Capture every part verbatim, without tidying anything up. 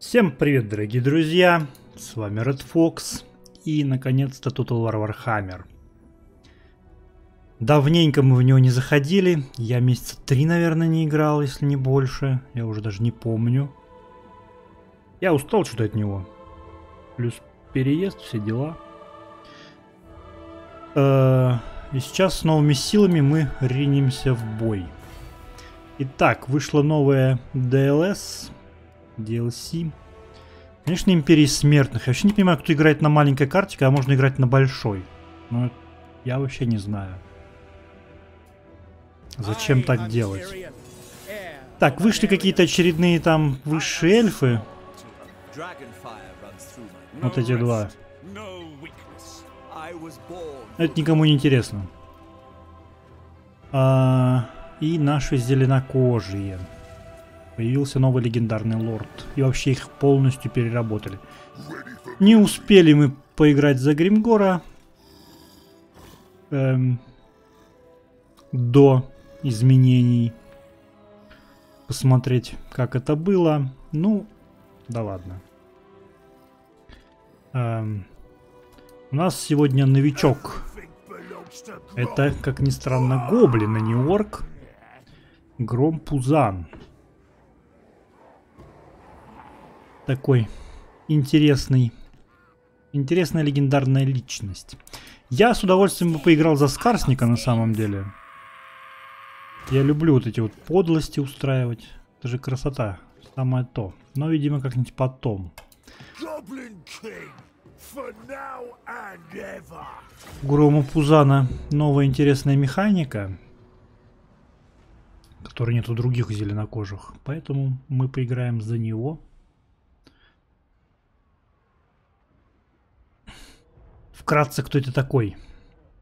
Всем привет, дорогие друзья, с вами Red Fox и наконец-то Total War Warhammer. Давненько мы в него не заходили, я месяца три, наверное, не играл, если не больше, я уже даже не помню. Я устал что-то от него, плюс переезд, все дела. И сейчас с новыми силами мы ринемся в бой. Итак, вышла новая ди эл эс... ди эл си. Конечно, Империи Смертных. Я вообще не понимаю, кто играет на маленькой карте, а можно играть на большой. Но я вообще не знаю, зачем так делать. Так, вышли какие-то очередные там высшие эльфы. Вот эти два. Это никому не интересно. А, и наши зеленокожие. Появился новый легендарный лорд. И вообще их полностью переработали. Не успели мы поиграть за Гримгора. Эм, до изменений. Посмотреть, как это было. Ну, да ладно. Эм, у нас сегодня новичок. Это, как ни странно, гоблин, а не орк. Гром Пузан. Такой интересный, интересная легендарная личность. Я с удовольствием бы поиграл за Скарсника на самом деле. Я люблю вот эти вот подлости устраивать. Это же красота. Самое то. Но, видимо, как-нибудь потом. У Грома Пузана новая интересная механика, которой нет у других зеленокожих. Поэтому мы поиграем за него. Вкратце, кто это такой?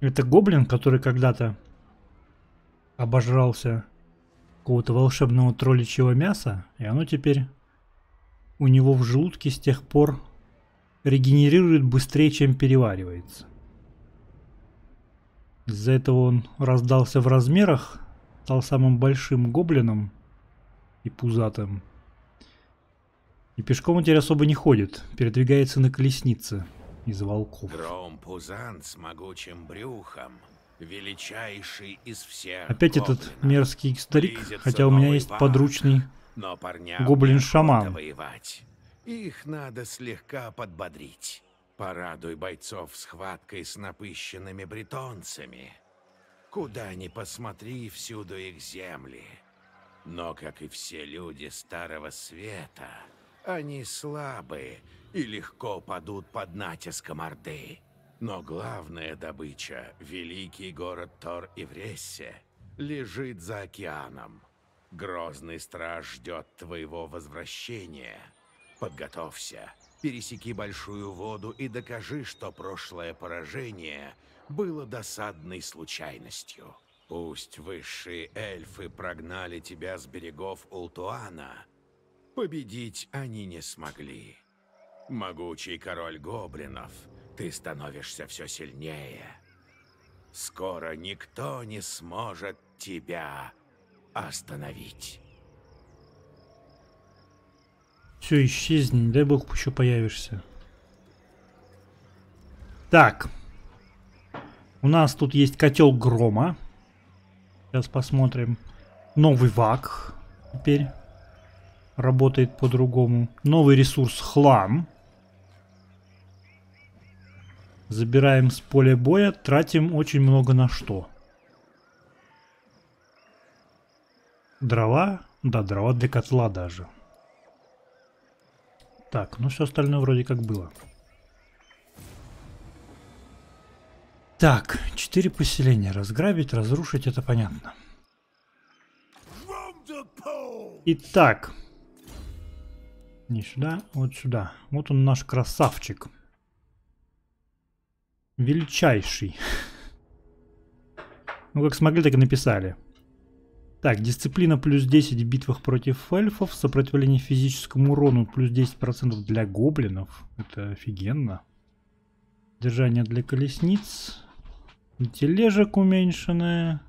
Это гоблин, который когда-то обожрался какого-то волшебного тролличьего мяса, и оно теперь у него в желудке с тех пор регенерирует быстрее, чем переваривается. Из-за этого он раздался в размерах, стал самым большим гоблином и пузатым. И пешком он теперь особо не ходит, передвигается на колеснице. Из волков. Гром Пузан с могучим брюхом, величайший из всех. Опять гоблинов. Этот мерзкий старик, близится, хотя у меня есть вар, подручный гоблин-шаман. Их надо слегка подбодрить. Порадуй бойцов схваткой с напыщенными бретонцами. Куда ни посмотри, всюду их земли. Но, как и все люди Старого Света, они слабые и легко падут под натиском Орды. Но главная добыча, великий город Тор-Ивресе, лежит за океаном. Грозный страж ждет твоего возвращения. Подготовься, пересеки большую воду и докажи, что прошлое поражение было досадной случайностью. Пусть высшие эльфы прогнали тебя с берегов Ултуана, победить они не смогли. Могучий король гоблинов, ты становишься все сильнее. Скоро никто не сможет тебя остановить. Все, исчезни, не дай бог, еще появишься. Так. У нас тут есть котел грома. Сейчас посмотрим. Новый вак теперь работает по-другому. Новый ресурс хлам. Забираем с поля боя, тратим очень много на что? Дрова? Да, дрова для котла даже. Так, ну все остальное вроде как было. Так, четыре поселения. Разграбить, разрушить, это понятно. Итак. Не сюда, вот сюда. Вот он наш красавчик. Величайший. Ну, как смогли, так и написали. Так, дисциплина плюс десять в битвах против эльфов, сопротивление физическому урону плюс десять процентов для гоблинов. Это офигенно. Держание для колесниц. Тележек уменьшенное.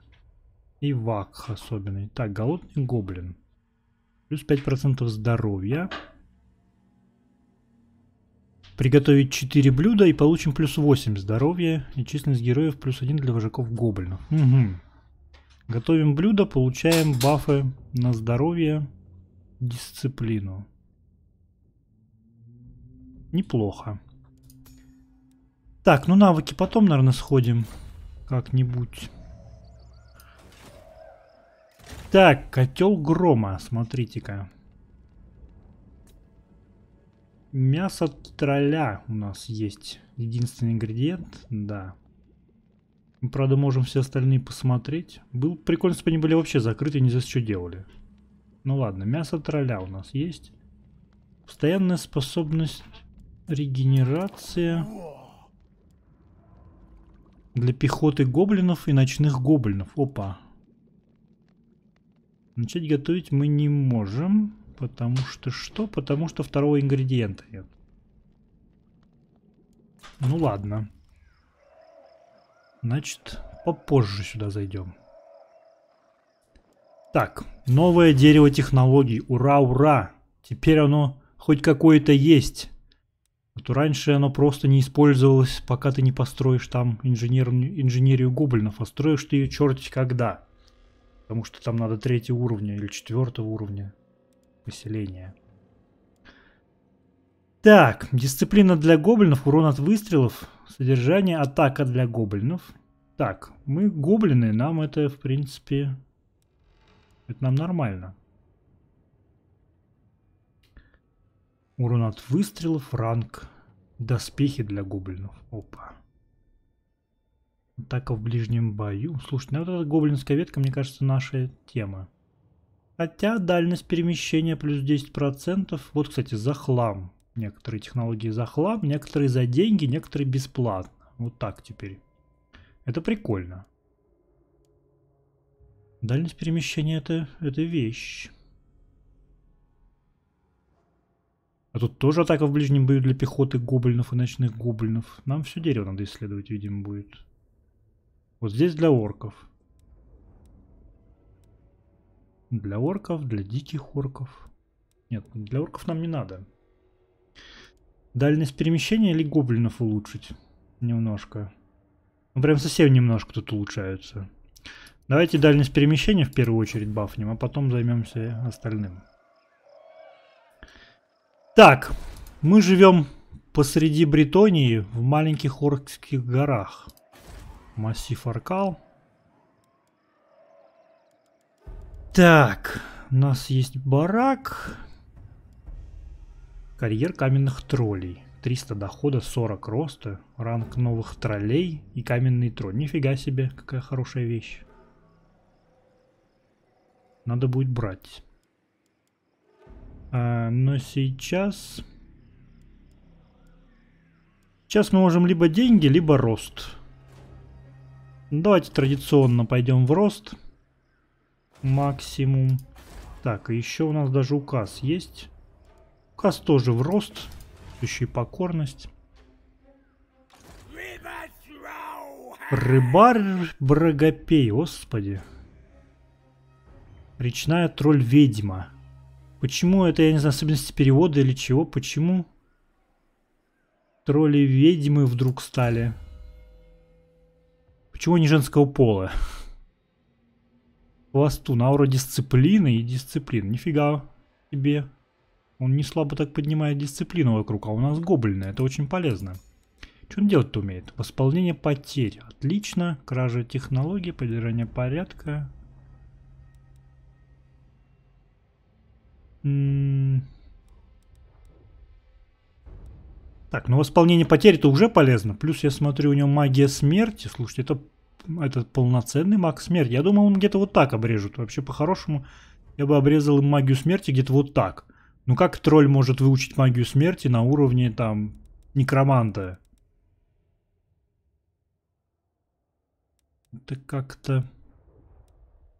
И вак особенный. Так, голодный гоблин. Плюс пять процентов здоровья. Приготовить четыре блюда и получим плюс восемь здоровья и численность героев плюс один для вожаков-гоблинов. Угу. Готовим блюдо, получаем бафы на здоровье, дисциплину. Неплохо. Так, ну навыки потом, наверное, сходим как-нибудь. Так, котел грома, смотрите-ка. Мясо тролля у нас есть. Единственный ингредиент, да. Мы, правда, можем все остальные посмотреть. Было прикольно, если бы они были вообще закрыты, не за что делали. Ну ладно, мясо тролля у нас есть. Постоянная способность регенерация для пехоты гоблинов и ночных гоблинов. Опа. Начать готовить мы не можем, потому что что? Потому что второго ингредиента нет. Ну ладно. Значит, попозже сюда зайдем. Так, новое дерево технологий. Ура, ура! Теперь оно хоть какое-то есть. А то раньше оно просто не использовалось, пока ты не построишь там инженер... инженерию гоблинов. А строишь ты ее черти когда. Потому что там надо третьего уровня или четвертого уровня поселения. Так, дисциплина для гоблинов, урон от выстрелов, содержание, атака для гоблинов. Так, мы гоблины, нам это, в принципе, это нам нормально. Урон от выстрелов, ранг, доспехи для гоблинов. Опа. Атака в ближнем бою. Слушай, ну вот эта гоблинская ветка, мне кажется, наша тема. Хотя дальность перемещения плюс десять процентов. Вот, кстати, за хлам. Некоторые технологии за хлам, некоторые за деньги, некоторые бесплатно. Вот так теперь. Это прикольно. Дальность перемещения это, это вещь. А тут тоже атака в ближнем бою для пехоты гоблинов и ночных гоблинов. Нам все дерево надо исследовать, видимо, будет. Вот здесь для орков. Для орков, для диких орков. Нет, для орков нам не надо. Дальность перемещения или гоблинов улучшить? Немножко. Ну, прям совсем немножко тут улучшаются. Давайте дальность перемещения в первую очередь бафнем, а потом займемся остальным. Так, мы живем посреди Бретонии в маленьких оркских горах. Массив Аркал. Так, у нас есть барак. Карьер каменных троллей. триста дохода, сорок роста. Ранг новых троллей и каменный тролль. Нифига себе, какая хорошая вещь. Надо будет брать. А, но сейчас... Сейчас мы можем либо деньги, либо рост. Давайте традиционно пойдем в рост. Максимум. Так, и еще у нас даже указ есть. Указ тоже в рост. Еще и покорность. Рыбар Брагопей, господи. Речная тролль-ведьма. Почему это, я не знаю, особенности перевода или чего? Почему тролли-ведьмы вдруг стали... Почему не женского пола? Пластун, аура дисциплины и дисциплин. Нифига себе. Он не слабо так поднимает дисциплину вокруг, а у нас гоблины. Это очень полезно. Что он делать-то умеет? Восполнение потерь. Отлично. Кража технологий, поддержание порядка. М-м- Так, ну восполнение потери-то уже полезно. Плюс я смотрю, у него магия смерти. Слушайте, это, это полноценный маг смерти. Я думал, он где-то вот так обрежет. Вообще, по-хорошему, я бы обрезал им магию смерти где-то вот так. Ну как тролль может выучить магию смерти на уровне, там, некроманта? Это как-то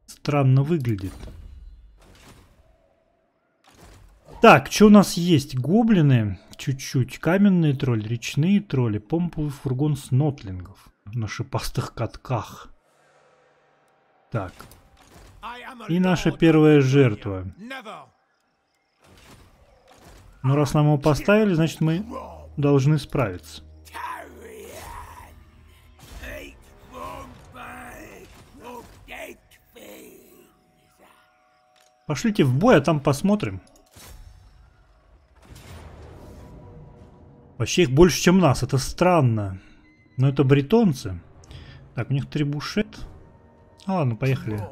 странно выглядит. Так, что у нас есть? Гоблины... Чуть-чуть. Каменные тролли, речные тролли, помповый фургон с нотлингов на шипастых катках. Так. И наша первая жертва. Ну, раз нам его поставили, значит мы должны справиться. Пошлите в бой, а там посмотрим. Вообще их больше, чем нас. Это странно. Но это бретонцы. Так, у них трибушет. А ладно, поехали.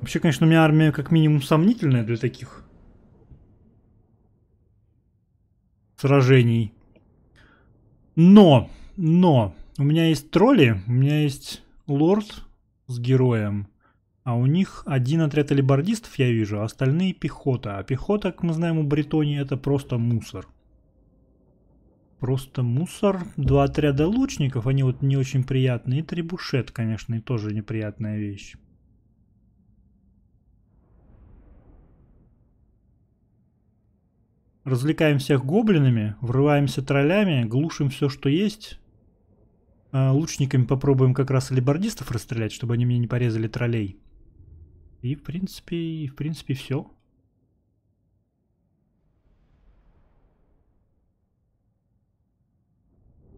Вообще, конечно, у меня армия как минимум сомнительная для таких сражений. Но, но, у меня есть тролли, у меня есть лорд с героем. А у них один отряд алебардистов, я вижу, а остальные пехота. А пехота, как мы знаем, у Бретонии это просто мусор. Просто мусор. Два отряда лучников, они вот не очень приятные. И трибушет, конечно, и тоже неприятная вещь. Развлекаем всех гоблинами, врываемся троллями, глушим все, что есть. Лучниками попробуем как раз алебардистов расстрелять, чтобы они мне не порезали троллей. И в принципе, и в принципе все.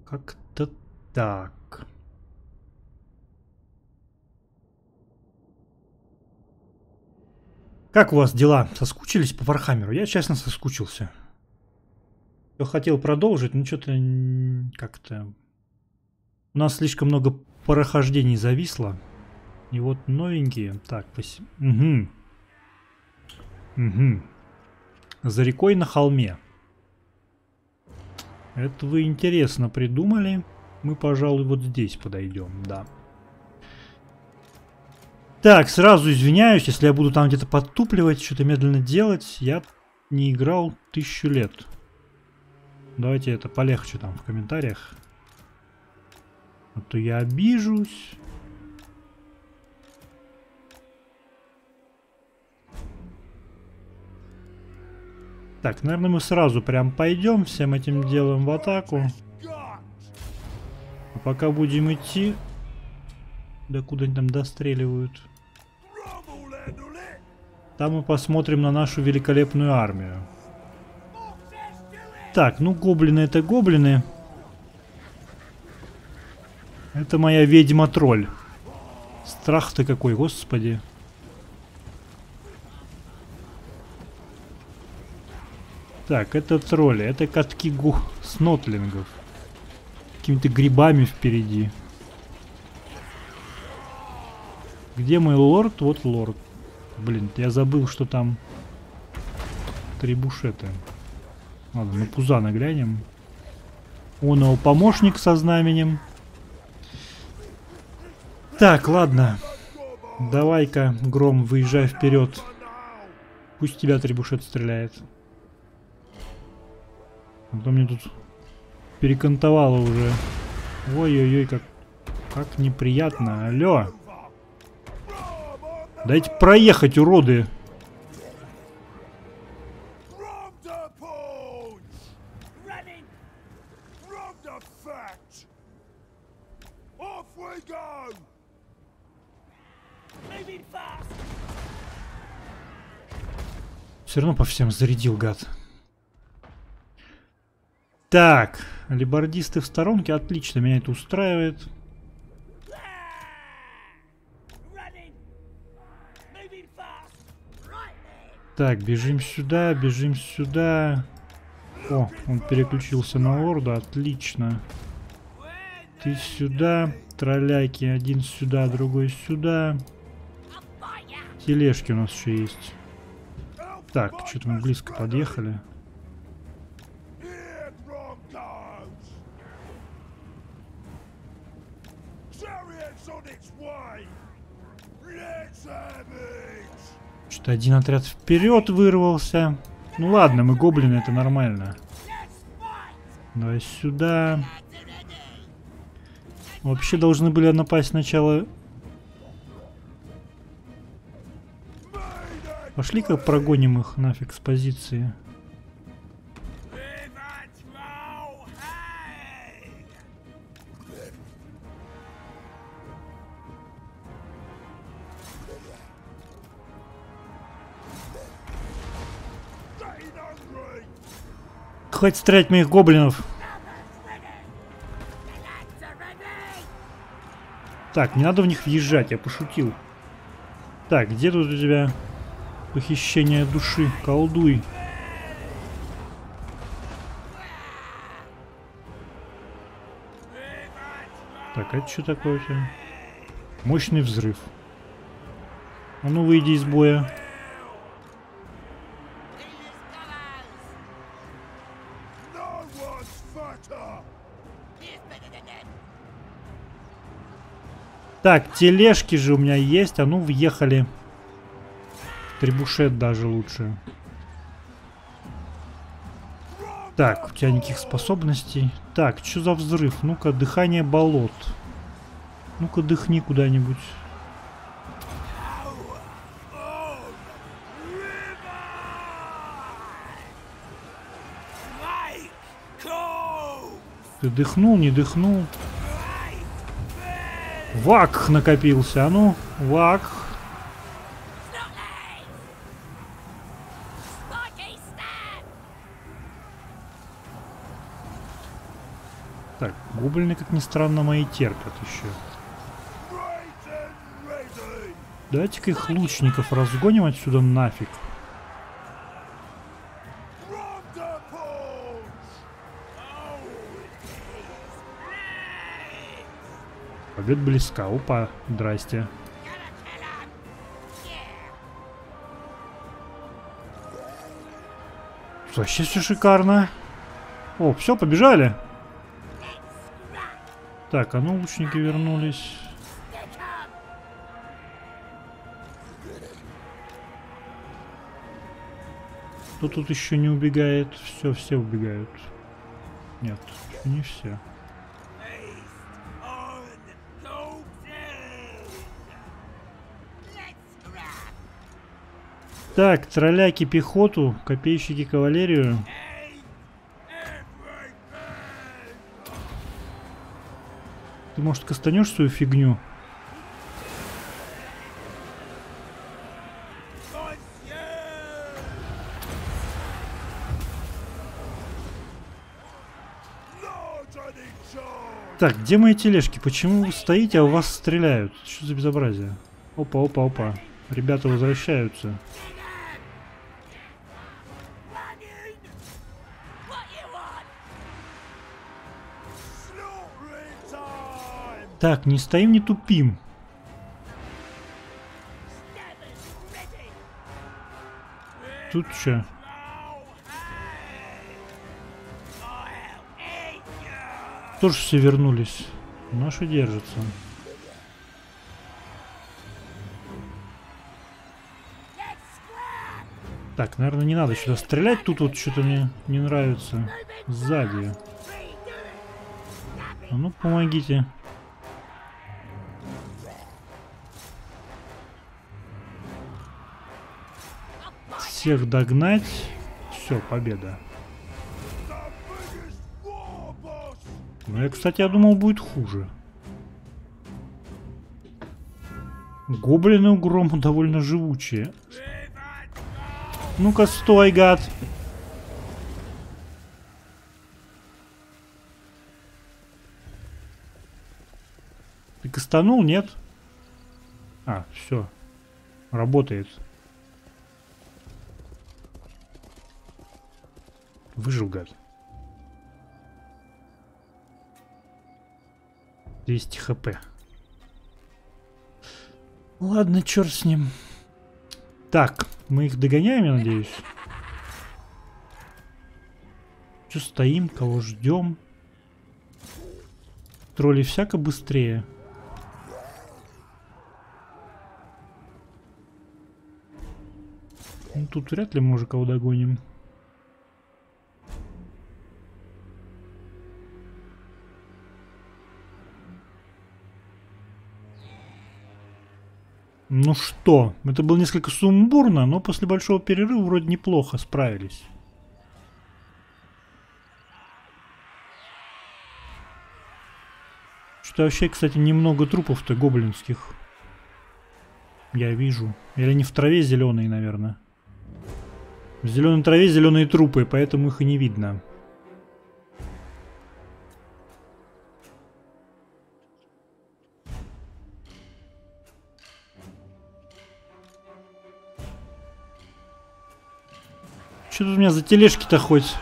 Как-то так. Как у вас дела? Соскучились по Вархаммеру? Я, честно, соскучился. Я хотел продолжить, но что-то как-то... У нас слишком много прохождений зависло. И вот новенькие. Так, пос... угу. Угу. За рекой на холме. Это вы интересно придумали. Мы, пожалуй, вот здесь подойдем, да. Так, сразу извиняюсь, если я буду там где-то подтупливать, что-то медленно делать. Я не играл тысячу лет. Давайте это полегче там в комментариях. А то я обижусь. Так, наверное, мы сразу прям пойдем всем этим делом в атаку. А пока будем идти, да куда они там достреливают. Там мы посмотрим на нашу великолепную армию. Так, ну гоблины это гоблины. Это моя ведьма-тролль. Страх-то какой, господи. Так, это тролли, это катки гу... снотлингов. Какими-то грибами впереди. Где мой лорд? Вот лорд. Блин, я забыл, что там трибушеты. Ладно, на Пузана глянем. Он его помощник со знаменем. Так, ладно. Давай-ка, Гром, выезжай вперед. Пусть тебя трибушет стреляет. А то мне тут перекантовало уже. Ой-ой-ой, как, как неприятно. Алло. Дайте проехать, уроды. Все равно по всем зарядил, гад. Так, алебардисты в сторонке. Отлично, меня это устраивает. Так, бежим сюда, бежим сюда. О, он переключился на лорда. Отлично. Ты сюда, тролляки. Один сюда, другой сюда. Тележки у нас еще есть. Так, что-то мы близко подъехали. Что-то один отряд вперед вырвался. Ну ладно, мы гоблины, это нормально. Давай сюда. Вообще должны были напасть сначала... Пошли-ка прогоним их нафиг с позиции. Хоть стрелять моих гоблинов. Так, не надо в них въезжать, я пошутил. Так, где тут у тебя похищение души? Колдуй. Так, а это что такое у тебя? Мощный взрыв. А ну выйди из боя. Так, тележки же у меня есть, а ну въехали. Требушет даже лучше. Так, у тебя никаких способностей. Так, что за взрыв? Ну-ка, дыхание болот. Ну-ка, дыхни куда-нибудь. Ты дыхнул, не дыхнул? Вак накопился, а ну, вак. Так, гоблины, как ни странно, мои терпят еще. Давайте-ка их лучников разгоним отсюда нафиг. Победа близка. Опа, здрасте. Вообще все шикарно. О, все, побежали. Так, а ну лучники вернулись. Кто тут еще не убегает? Все, все убегают. Нет, не все. Так, тролляки пехоту, копейщики кавалерию. Ты, может, кастанешь свою фигню? Так, где мои тележки? Почему вы стоите, а у вас стреляют? Что за безобразие? Опа, опа, опа. Ребята возвращаются. Так, не стоим, не тупим. Тут что? Тоже все вернулись. Наши держатся. Так, наверное, не надо сюда стрелять. Тут вот что-то мне не нравится. Сзади. А ну, помогите. Всех догнать. Все, победа. Ну, я, кстати, я думал, будет хуже. Гоблины у Грома довольно живучие. Ну-ка, стой, гад. Ты кастанул, нет? А, все. Работает. Выжил, гад. двести хп. Ладно, черт с ним. Так, мы их догоняем, я надеюсь. Че стоим, кого ждем? Тролли всяко быстрее. Ну, тут вряд ли мы уже кого догоним. Ну что, это было несколько сумбурно, но после большого перерыва вроде неплохо справились. Что-то вообще, кстати, немного трупов-то гоблинских. Я вижу. Или они в траве зеленые, наверное. В зеленой траве зеленые трупы, поэтому их и не видно. Что тут у меня за тележки-то хоть?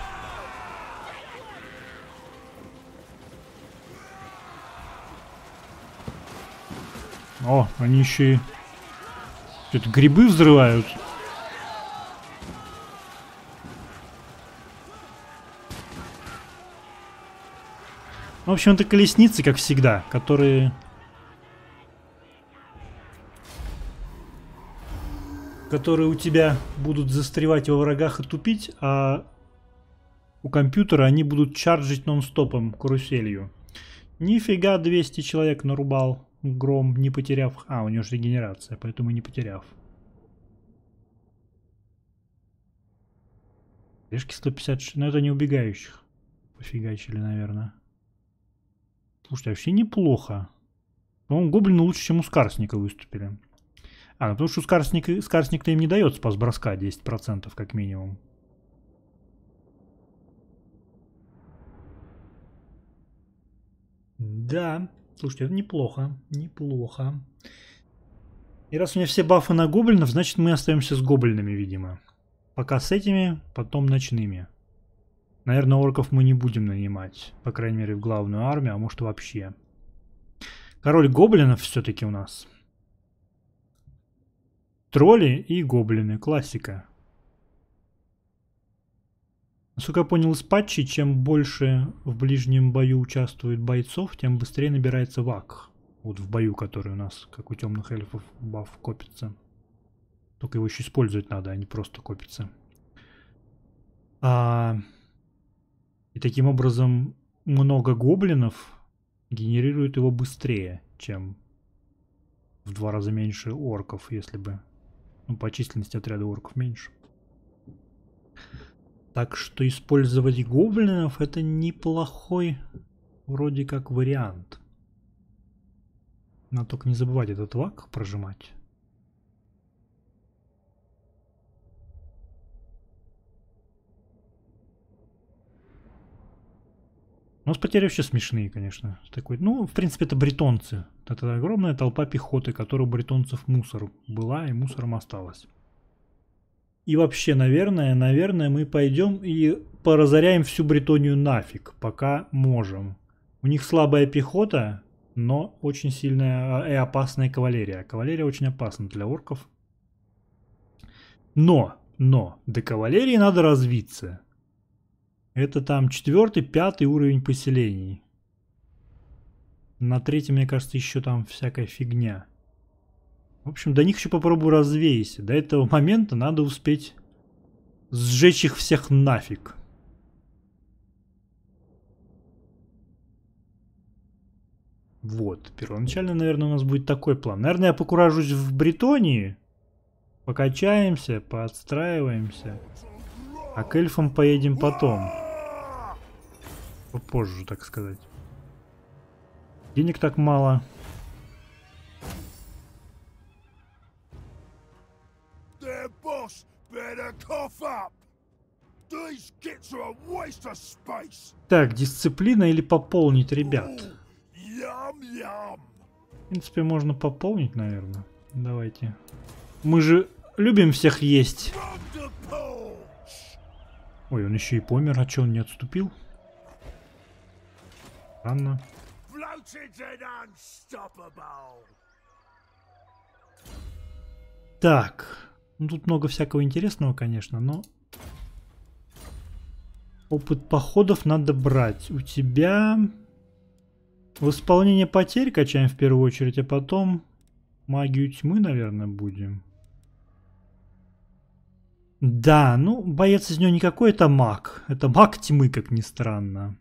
О, они еще и что-то грибы взрывают. В общем, это колесницы, как всегда, которые... которые у тебя будут застревать во врагах и тупить, а у компьютера они будут чарджить нон-стопом, каруселью. Нифига, двести человек нарубал Гром, не потеряв... А, у него же регенерация, поэтому не потеряв. Решки сто пятьдесят шесть, но это не убегающих. Пофигачили, наверное. Слушай, вообще неплохо. По-моему, гоблины лучше, чем у Скарсника выступили. А, ну потому что Скарсник, Скарсник-то им не дает спас броска десять процентов как минимум. Да, слушайте, это неплохо, неплохо. И раз у меня все бафы на гоблинов, значит мы остаемся с гоблинами, видимо. Пока с этими, потом ночными. Наверное, орков мы не будем нанимать, по крайней мере в главную армию, а может вообще. Король гоблинов все-таки у нас. Тролли и гоблины. Классика. Насколько я понял из патчей, чем больше в ближнем бою участвует бойцов, тем быстрее набирается вак. Вот в бою, который у нас, как у темных эльфов, баф копится. Только его еще использовать надо, а не просто копится. А... И таким образом много гоблинов генерирует его быстрее, чем в два раза меньше орков, если бы... Ну, по численности отряда орков меньше. Так что использовать гоблинов — это неплохой вроде как вариант. Надо только не забывать этот вак прожимать. Но с потери вообще смешные, конечно. Такой, ну, в принципе, это бретонцы. Это огромная толпа пехоты, которая у бретонцев мусор была и мусором осталась. И вообще, наверное, наверное, мы пойдем и поразоряем всю Бретонию нафиг, пока можем. У них слабая пехота, но очень сильная и опасная кавалерия. Кавалерия очень опасна для орков. Но, но, до кавалерии надо развиться. Это там четвертый, пятый уровень поселений. На третьем, мне кажется, еще там всякая фигня. В общем, до них еще попробую развеяться. До этого момента надо успеть сжечь их всех нафиг. Вот. Первоначально, наверное, у нас будет такой план. Наверное, я покуражусь в Бретонии. Покачаемся, поотстраиваемся. А к эльфам поедем потом. Попозже, так сказать. Денег так мало. Так, дисциплина или пополнить, ребят? В принципе, можно пополнить, наверное. Давайте. Мы же любим всех есть. Ой, он еще и помер. А че он не отступил? Странно. Так. Ну, тут много всякого интересного, конечно, но... Опыт походов надо брать. У тебя... Восполнение потерь качаем в первую очередь, а потом... Магию тьмы, наверное, будем. Да, ну, боец из него никакой, это маг. Это маг тьмы, как ни странно.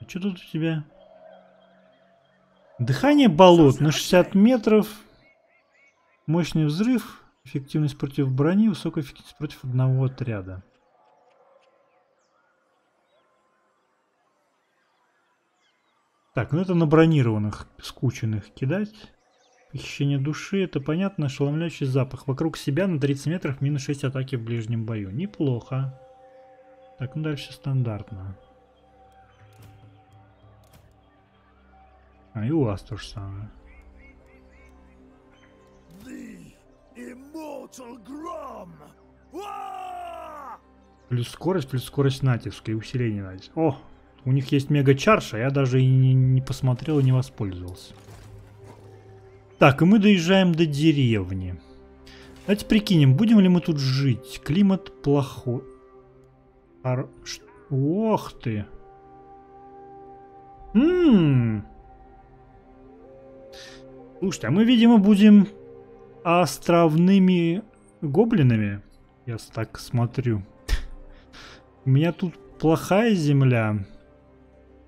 А что тут у тебя... Дыхание болот на шестьдесят метров, мощный взрыв, эффективность против брони, высокая эффективность против одного отряда. Так, ну это на бронированных, скученных кидать. Похищение души, это понятно, ошеломляющий запах. Вокруг себя на тридцать метров минус шесть атаки в ближнем бою. Неплохо. Так, ну дальше стандартно. А, и у вас то же самое. Плюс скорость, плюс скорость натиска и усиление натиска. О, у них есть мега-чарша, я даже и не, не посмотрел и не воспользовался. Так, и мы доезжаем до деревни. Давайте прикинем, будем ли мы тут жить. Климат плохой. Ар... Ш... Ох ты. М-м-м. Слушайте, а мы, видимо, будем островными гоблинами. Я так смотрю. У меня тут плохая земля,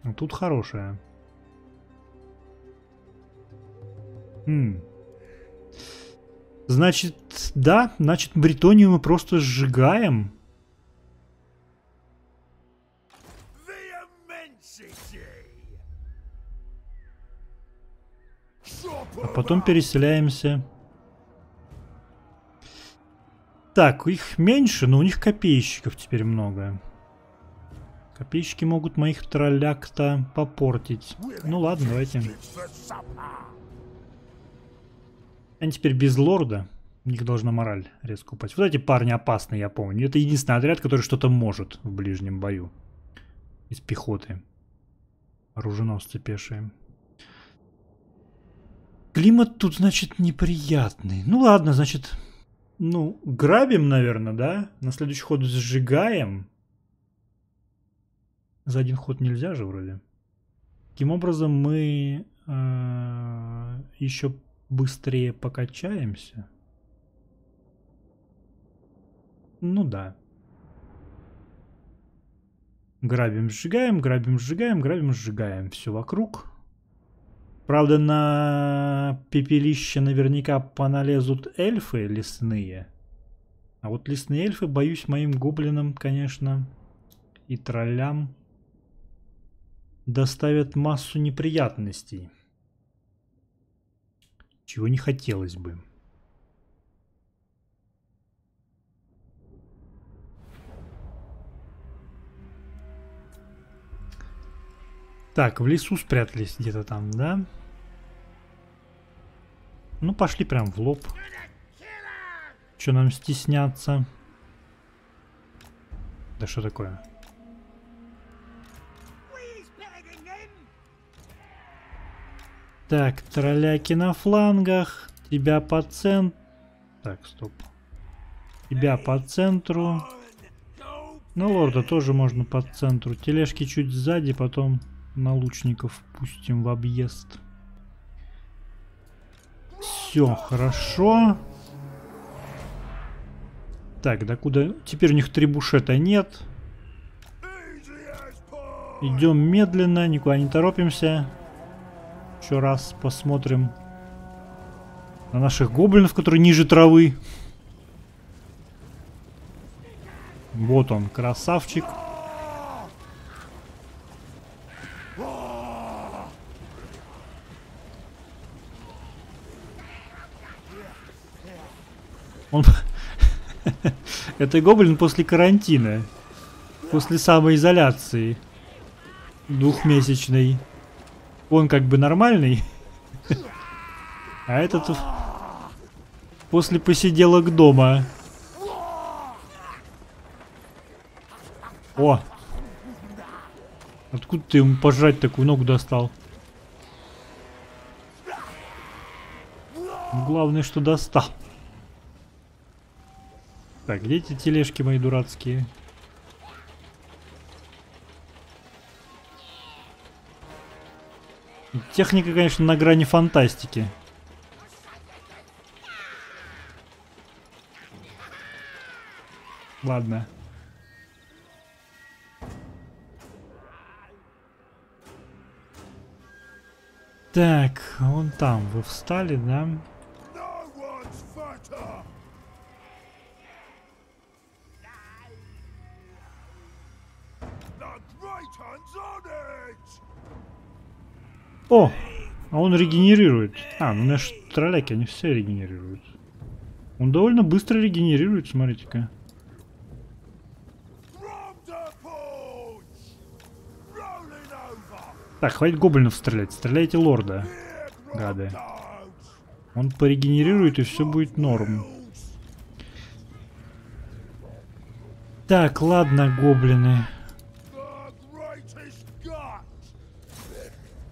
а тут хорошая. М. Значит, да, значит, Бретонию мы просто сжигаем. А потом переселяемся. Так, их меньше, но у них копейщиков теперь много. Копейщики могут моих тролляк-то попортить. Ну ладно, давайте. Они теперь без лорда. У них должна мораль резко упасть. Вот эти парни опасные, я помню. Это единственный отряд, который что-то может в ближнем бою. Из пехоты. Оруженосцы пешие. Климат тут, значит, неприятный. Ну ладно, значит... Ну, грабим, наверное, да? На следующий ход сжигаем. За один ход нельзя же вроде. Таким образом мы э, еще быстрее покачаемся. Ну да. Грабим, сжигаем, грабим, сжигаем, грабим, сжигаем. Все вокруг. Правда, на пепелище наверняка поналезут эльфы лесные. А вот лесные эльфы, боюсь, моим гоблинам, конечно, и троллям доставят массу неприятностей. Чего не хотелось бы. Так, в лесу спрятались где-то там, да? Ну, пошли прям в лоб. Чё нам стесняться? Да что такое? Так, тролляки на флангах. Тебя по центру. Так, стоп. Тебя по центру. На лорда тоже можно по центру. Тележки чуть сзади, потом... На лучников пустим в объезд. Все хорошо. Так, да куда? Теперь у них трибушета нет. Идем медленно, никуда не торопимся. Еще раз посмотрим на наших гоблинов, которые ниже травы. Вот он, красавчик. Он... Это гоблин после карантина. После самоизоляции. Двухмесячной. Он как бы нормальный. А этот... После посиделок дома. О! Откуда ты ему пожрать такую ногу достал? Главное, что достал. Так, где эти тележки мои дурацкие? Техника, конечно, на грани фантастики. Ладно. Так, вон там вы встали, да? О, а он регенерирует. А, ну наши тролляки, они все регенерируют. Он довольно быстро регенерирует, смотрите-ка. Так, хватит гоблинов стрелять. Стреляйте лорда, гады. Он порегенерирует, и все будет норм. Так, ладно, гоблины.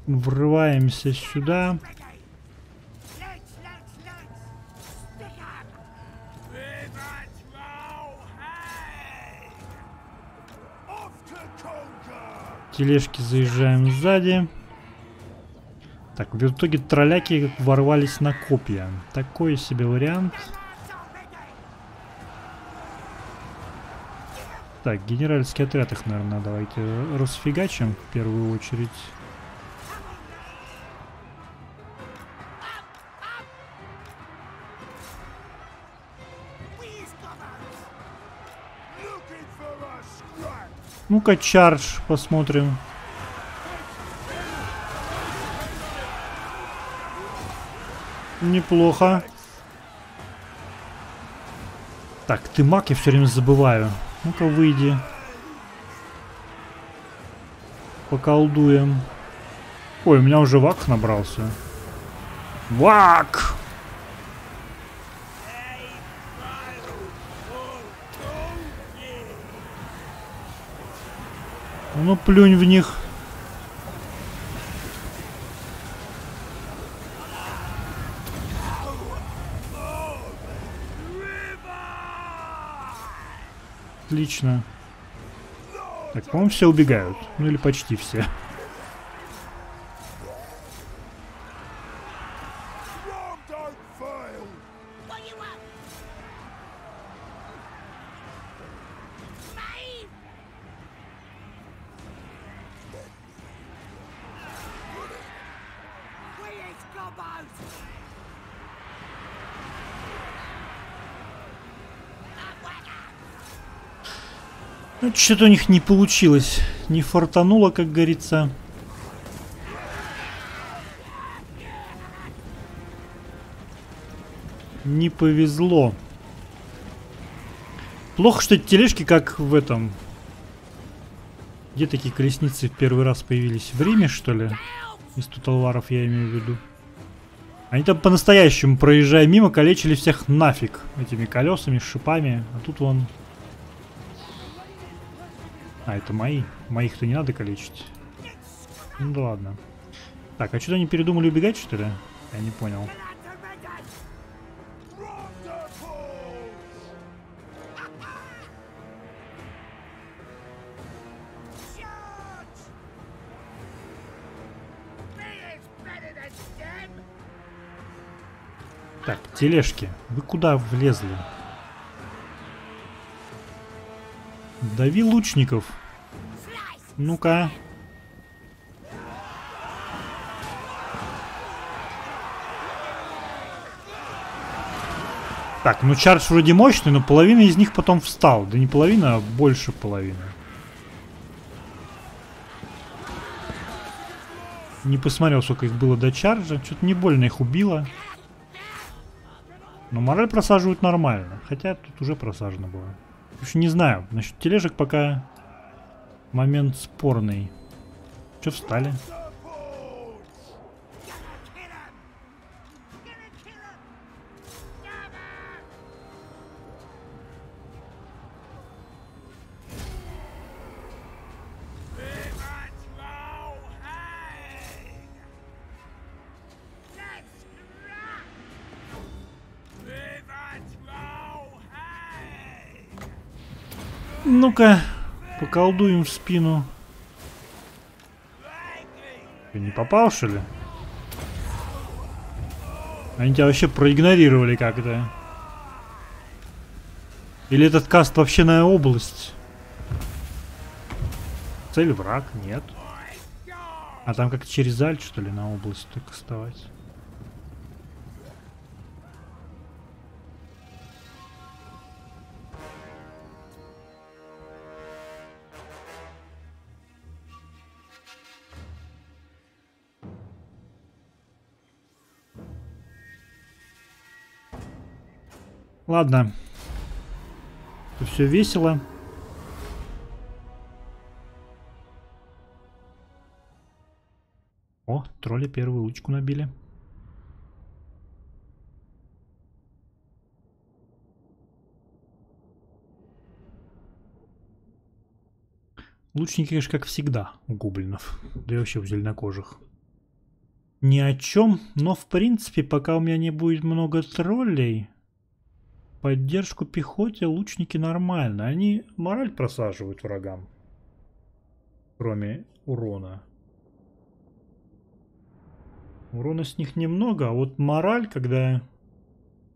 Врываемся сюда. Тележки заезжаем сзади. Так, в итоге тролляки ворвались на копья. Такой себе вариант. Так, генеральский отряд их, наверное, давайте расфигачим в первую очередь. Ну-ка, чардж, посмотрим. Неплохо. Так, ты маг, я все время забываю. Ну-ка, выйди. Поколдуем. Ой, у меня уже вак набрался. Вак! Ну, плюнь в них. Отлично. Так, по-моему, все убегают. Ну или почти все. Что-то у них не получилось. Не фартануло, как говорится. Не повезло. Плохо, что эти тележки как в этом... Где такие колесницы в первый раз появились? В Риме, что ли? Из Total War я имею в виду. Они там по-настоящему, проезжая мимо, калечили всех нафиг. Этими колесами, шипами. А тут вон... А, это мои. Моих-то не надо калечить. Ну да ладно. Так, а что-то они передумали убегать, что ли? Я не понял. Так, тележки. Вы куда влезли? Дави лучников. Ну-ка. Так, ну чардж вроде мощный, но половина из них потом встал. Да не половина, а больше половины. Не посмотрел, сколько их было до чарджа. Что-то не больно их убило. Но мораль просаживают нормально. Хотя тут уже просажено было. Еще не знаю. Насчет тележек пока момент спорный. Че встали? Ну-ка, поколдуем в спину. Ты не попал, что ли? Они тебя вообще проигнорировали как-то. Или этот каст вообще на область? Цель враг? Нет. А там как через альт, что ли, на область только кастовать? Ладно, все весело. О, тролли первую лучку набили. Лучники, конечно, как всегда у гоблинов, да и вообще у зеленокожих. Ни о чем, но в принципе, пока у меня не будет много троллей, поддержку пехоте лучники нормально. Они мораль просаживают врагам, кроме урона. Урона с них немного, а вот мораль, когда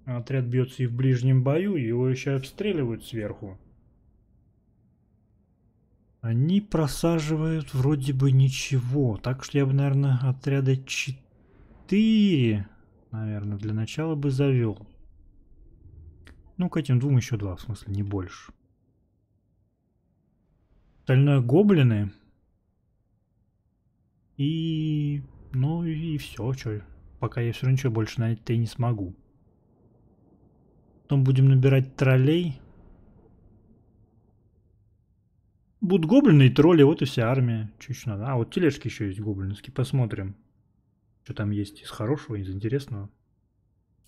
отряд бьется и в ближнем бою, его еще обстреливают сверху. Они просаживают вроде бы ничего. Так что я бы, наверное, отряда четыре, наверное, для начала бы завел. Ну, к этим двум еще два, в смысле, не больше. Остальное гоблины. И... ну и все, что. Пока я все равно ничего больше найти не смогу. Потом будем набирать троллей. Будут гоблины и тролли, вот и вся армия. Чуть еще надо. А, вот тележки еще есть гоблинские. Посмотрим, что там есть из хорошего, из интересного.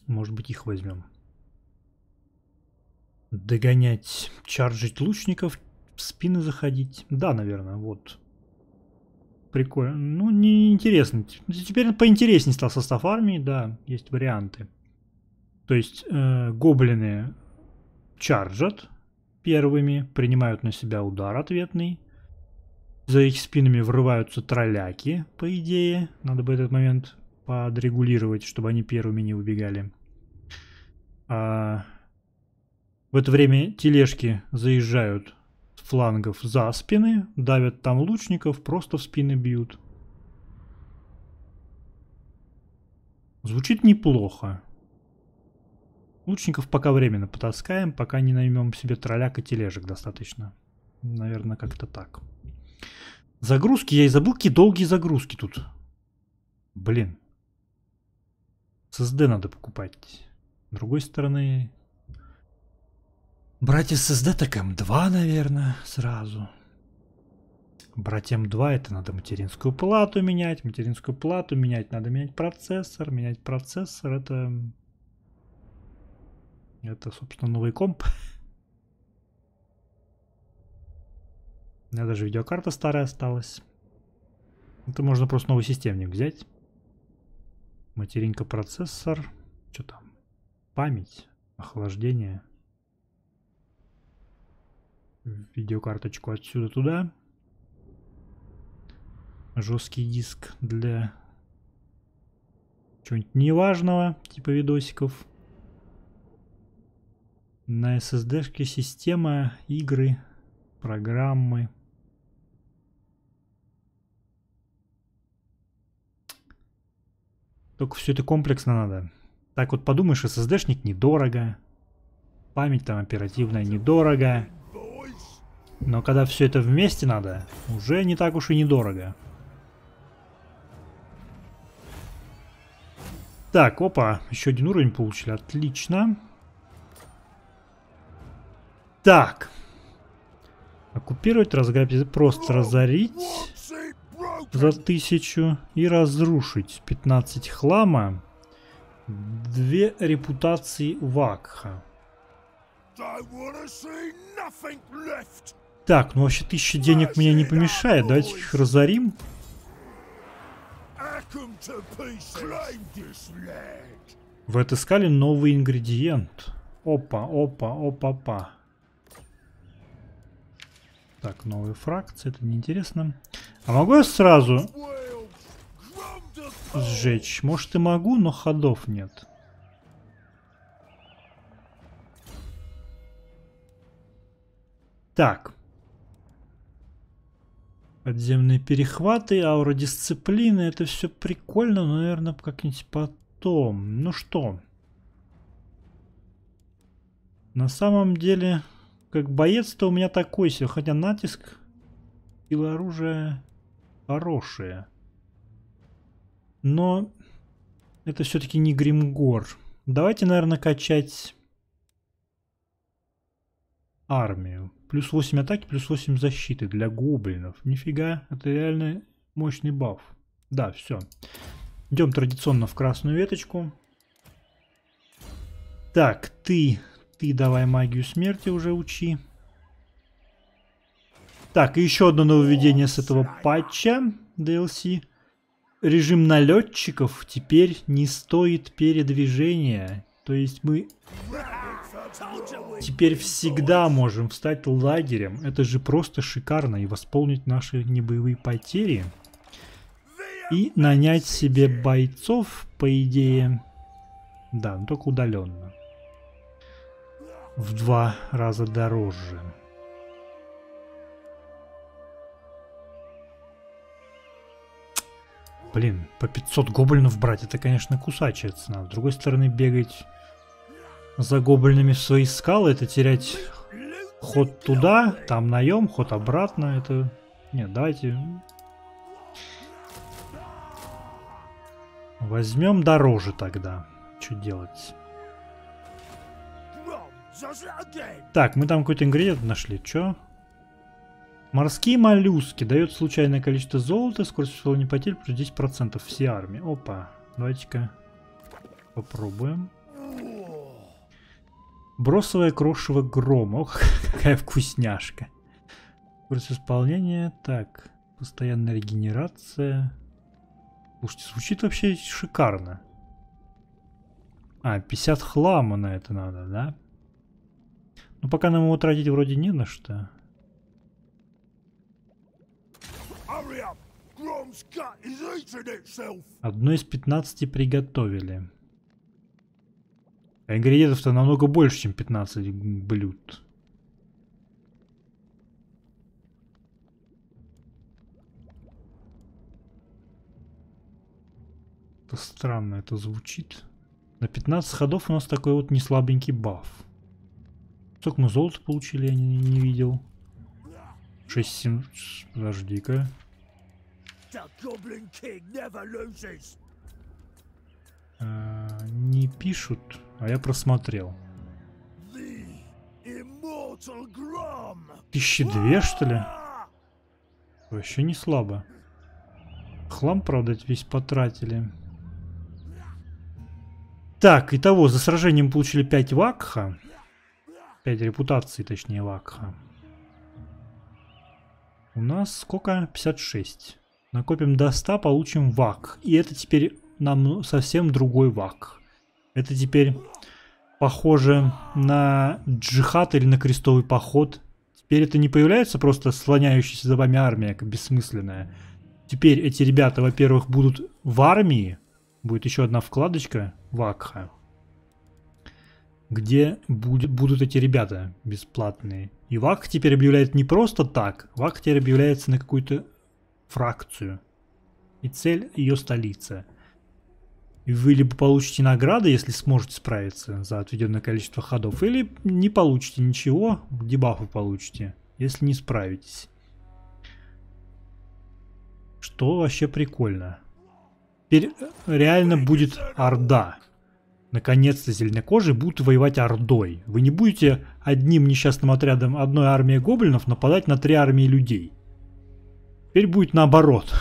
Может быть, их возьмем. Догонять, чаржить лучников, в спины заходить. Да, наверное, вот. Прикольно. Ну, неинтересно. Теперь поинтереснее стал состав армии, да, есть варианты. То есть, э, гоблины чаржат первыми, принимают на себя удар ответный. За их спинами врываются тролляки, по идее. Надо бы этот момент подрегулировать, чтобы они первыми не убегали. А в это время тележки заезжают с флангов за спины, давят там лучников, просто в спины бьют. Звучит неплохо. Лучников пока временно потаскаем, пока не наймем себе тролляк и тележек достаточно. Наверное, как-то так. Загрузки, я и забыл, какие долгие загрузки тут. Блин. эс эс ди надо покупать. С другой стороны... брать эс эс ди так эм два, наверное, сразу. Брать эм два, это надо материнскую плату менять, материнскую плату менять, надо менять процессор, менять процессор, это... это, собственно, новый комп. У меня даже видеокарта старая осталась. Это можно просто новый системник взять. Материнка, процессор. Что там? Память, охлаждение. Видеокарточку отсюда туда. Жесткий диск для чего-нибудь неважного, типа видосиков. На эс эс ди-шке система, игры, программы. Только все это комплексно надо. Так вот подумаешь, эс эс ди-шник недорого. Память там оперативная недорого. Но когда все это вместе надо, уже не так уж и недорого. Так, опа, еще один уровень получили. Отлично. Так, оккупировать, разграбить, просто разорить за тысячу и разрушить. пятнадцать хлама, две репутации вакха. Так, ну вообще тысяча денег мне не помешает, давайте их разорим. Вы отыскали новый ингредиент. Опа, опа, опа, опа. Так, новые фракции, это неинтересно. А могу я сразу сжечь? Может и могу, но ходов нет. Так. Подземные перехваты, аура дисциплины, это все прикольно, но, наверное, как-нибудь потом. Ну что? На самом деле... как боец-то у меня такой себе, хотя натиск, сила оружия хорошие. Но это все-таки не Гримгор. Давайте, наверное, качать армию. Плюс восемь атаки, плюс восемь защиты для гоблинов. Нифига, это реально мощный баф. Да, все. Идем традиционно в красную веточку. Так, ты... ты давай магию смерти уже учи. Так, и еще одно нововведение с этого патча ди эл си. Режим налетчиков теперь не стоит передвижения. То есть мы теперь всегда можем встать лагерем. Это же просто шикарно. И восполнить наши небоевые потери. И нанять себе бойцов, по идее. Да, но только удаленно. В два раза дороже. Блин, по пятьсот гоблинов брать, это, конечно, кусачая цена. С другой стороны, бегать за гоблинами в свои скалы, это терять ход туда, там наем, ход обратно, это... Нет, давайте... Возьмем дороже тогда. Что делать? Так, мы там какой-то ингредиент нашли, чё? Морские моллюски дают случайное количество золота, скорость восполнения потерь плюс десять процентов всей армии. Опа, давайте-ка попробуем. Бросовая крошево грома. Ох, какая вкусняшка. Скорость восполнения. Так, постоянная регенерация. Слушайте, звучит вообще шикарно. А, пятьдесят хлама на это надо, да? Ну пока нам его тратить вроде не на что. Одно из пятнадцати приготовили. А ингредиентов-то намного больше, чем пятнадцать блюд. Это странно, это звучит. На пятнадцать ходов у нас такой вот неслабенький баф. Сколько мы золота получили, я не, не видел. шесть семь... Подожди-ка. А, не пишут, а я просмотрел. Тысячи две, что ли? Вообще не слабо. Хлам, правда, весь потратили. Так, итого, за сражением получили пять вакха. пять репутаций, точнее, вакха. У нас сколько? пятьдесят шесть. Накопим до ста, получим вакх. И это теперь нам совсем другой вакх. Это теперь похоже на джихад или на крестовый поход. Теперь это не появляется просто слоняющаяся за вами армия, как бессмысленная. Теперь эти ребята, во-первых, будут в армии. Будет еще одна вкладочка вакха, где будет, будут эти ребята бесплатные. И вакх теперь объявляет не просто так. Вакх теперь объявляется на какую-то фракцию. И цель ее столица. И вы либо получите награды, если сможете справиться за отведенное количество ходов, или не получите ничего, дебафы получите, если не справитесь. Что вообще прикольно. Теперь реально будет орда. Наконец-то зеленокожие будут воевать ордой. Вы не будете одним несчастным отрядом одной армии гоблинов нападать на три армии людей. Теперь будет наоборот.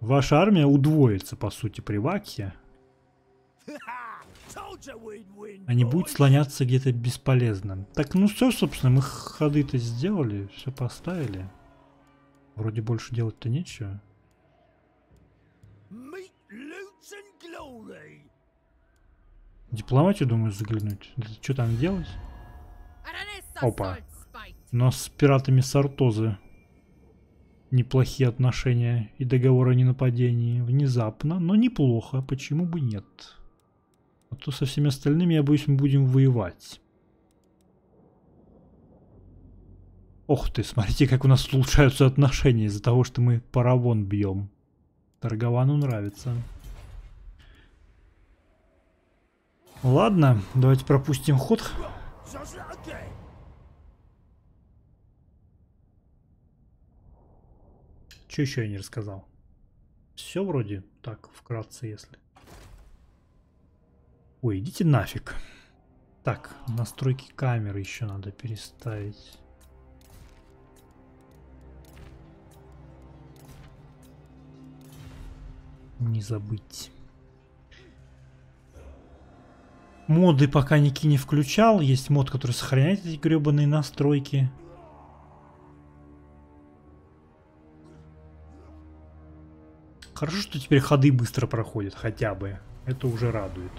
Ваша армия удвоится, по сути, при вакхе. Они будут слоняться где-то бесполезно. Так, ну все, собственно, мы ходы-то сделали, все поставили. Вроде больше делать-то нечего. Дипломатию, думаю, заглянуть. Что там делать? Опа. У нас с пиратами Сартозы неплохие отношения и договор о ненападении. Внезапно, но неплохо. Почему бы нет? А то со всеми остальными, я боюсь, мы будем воевать. Ох ты, смотрите, как у нас улучшаются отношения из-за того, что мы паравон бьем. Торговану нравится. Ладно, давайте пропустим ход. Че еще я не рассказал? Все вроде так, вкратце, если. Ой, идите нафиг. Так, настройки камеры еще надо переставить. Не забыть. Моды пока Ники не включал. Есть мод, который сохраняет эти гребаные настройки. Хорошо, что теперь ходы быстро проходят, хотя бы. Это уже радует.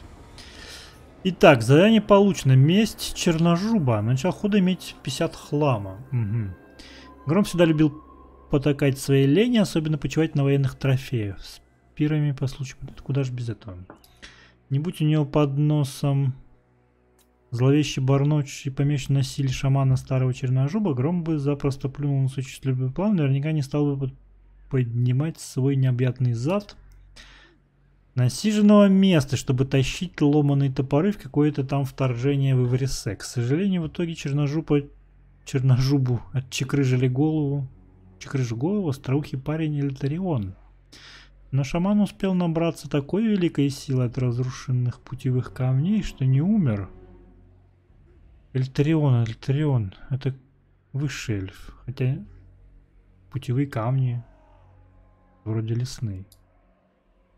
Итак, задание получено. Месть Черножуба. Начал хода иметь пятьдесят хлама. Угу. Гром всегда любил потакать своей лени, особенно почивать на военных трофеях. С пирами по случаю. Куда же без этого? Не будь у него под носом зловещий барноч и помещен на силе шамана старого Черножуба, Гром бы запросто плюнул на существующий план, наверняка не стал бы поднимать свой необъятный зад насиженного места, чтобы тащить ломаные топоры в какое-то там вторжение в Ивресе. К сожалению, в итоге Черножуба, Черножубу отчекрыжили голову, чекрыжу голову остроухий парень Эльтарион. Но шаман успел набраться такой великой силы от разрушенных путевых камней, что не умер. Эльтарион, Эльтарион, это высший эльф, хотя путевые камни вроде лесные.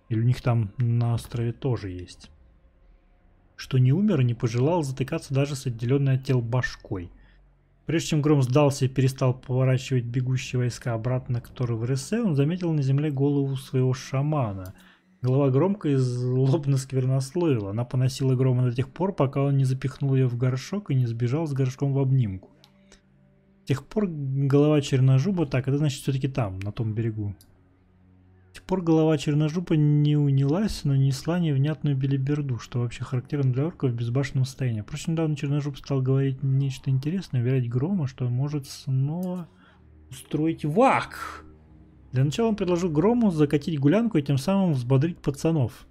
Или у них там на острове тоже есть. Что не умер и не пожелал затыкаться даже с отделенной от тел башкой. Прежде чем Гром сдался и перестал поворачивать бегущие войска обратно к Тор-Ивресе, он заметил на земле голову своего шамана. Голова громко и злобно сквернословила. Она поносила Грома до тех пор, пока он не запихнул ее в горшок и не сбежал с горшком в обнимку. С тех пор голова Черножуба... Так, это значит все-таки там, на том берегу. С тех пор голова Черножуба не унялась, но несла невнятную белиберду, что вообще характерно для орков в безбашенном состоянии. Впрочем, недавно Черножуб стал говорить нечто интересное, уверять Грома, что может снова устроить вак. Для начала он предложил Грому закатить гулянку и тем самым взбодрить пацанов.